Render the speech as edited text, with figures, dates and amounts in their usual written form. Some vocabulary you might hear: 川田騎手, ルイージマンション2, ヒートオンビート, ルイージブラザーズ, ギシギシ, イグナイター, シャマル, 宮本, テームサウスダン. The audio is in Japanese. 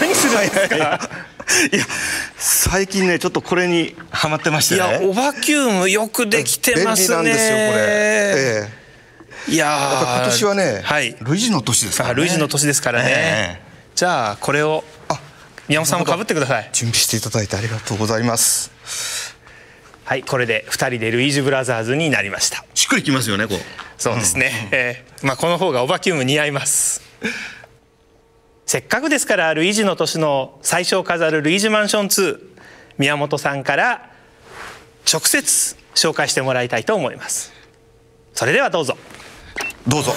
何するんですか。いや最近ねちょっとこれにハマってましてね。いやおバキュームよくできてますね。便利なんですよこれ。いや今年はね類似の年ですからね。類似の年ですからね。じゃあこれを宮本さんもかぶってください。準備していただいてありがとうございます。はい、これで2人でルイージュブラザーズになりました。しっくりきますよねこう。そうですね、まあこの方がおバキューム似合います。せっかくですからルイージの年の最初を飾るルイージマンション2、宮本さんから直接紹介してもらいたいと思います。それではどうぞ。どうぞ。